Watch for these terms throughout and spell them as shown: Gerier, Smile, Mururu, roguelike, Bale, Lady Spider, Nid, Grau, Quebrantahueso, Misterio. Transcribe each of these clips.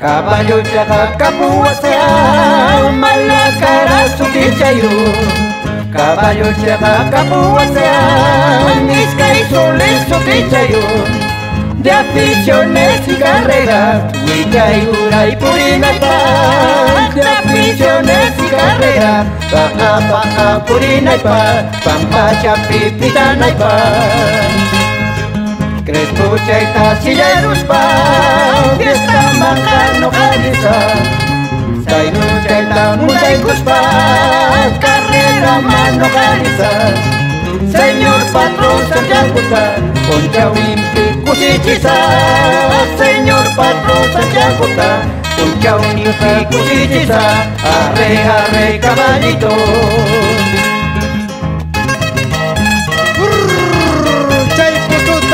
Caballo chaja capua sea, malacara su quichayu. Caballo chaja capua sea, misca y soles su quichayu. De aficiones y carreras, huicha y ura y purinata. De aficiones y carreras, baja, baja, purinaipa, pampa, chapi, pitanaipa. Crespo chaita silleruspa, fiesta macano jaliza. Sainu chaita mundaikuspa, carrera mano jaliza. Señor patrón sanchakuta, ponchawimpi kusichiza. Señor patrón sanchakuta, ponchawimpi kusichiza. Arre, arre caballito.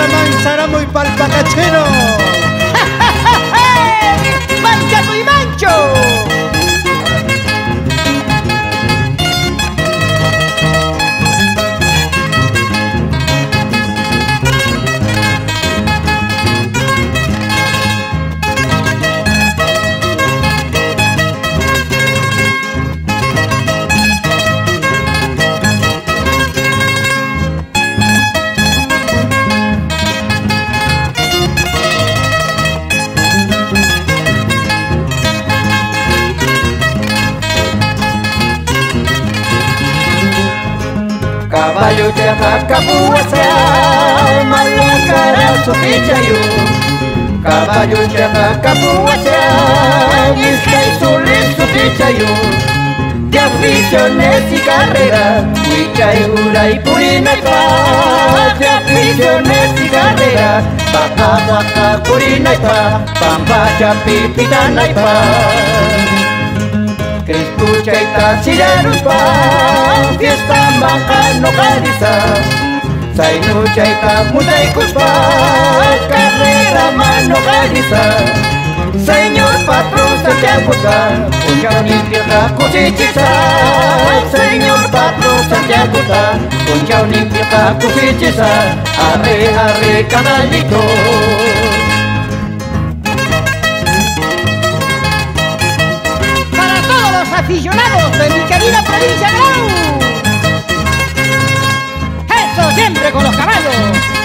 Manzaramo y palpacachero. ¡Manchaco y mancho! Caballo chaja capua sea, malacara su pichayu. Caballo chaja capua sea, misca y soles su pichayu. De aficiones y carreras, huicha y ura y purinaipa. De aficiones y carreras, baja, baja, purinaipa, pampa, chapi, pitanaipa. Crespo chaita silleruspa, fiesta macano jaliza. Sainu chaita mundaikuspa, carrera mano jaliza. Señor patrón sanchakuta, punchaunimpirta kusichiza. Señor patrón sanchakuta, punchaunimpirta kusichiza. Arre, arre caballito. Aficionados de mi querida provincia Grau. Eso siempre con los caballos.